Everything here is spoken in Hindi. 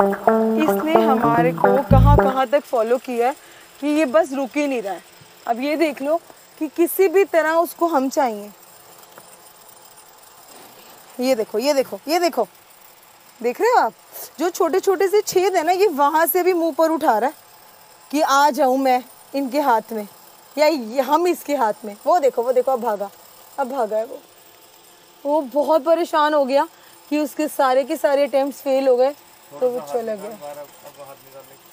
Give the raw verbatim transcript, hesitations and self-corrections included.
इसने हमारे को कहाँ कहाँ तक फॉलो किया है कि ये बस रुक ही नहीं रहा है। अब ये देख लो कि किसी भी तरह उसको हम चाहिए। ये देखो ये देखो ये देखो, देख रहे हो आप जो छोटे छोटे से छेद है ना, ये वहाँ से भी मुंह पर उठा रहा है कि आ जाऊँ मैं इनके हाथ में या हम इसके हाथ में। वो देखो वो देखो अब भागा, अब भागा है वो। वो बहुत परेशान हो गया कि उसके सारे के सारे अटेम्प्ट्स फेल हो गए तो वो चला गया।